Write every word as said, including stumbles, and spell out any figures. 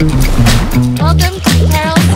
Welcome to Carol's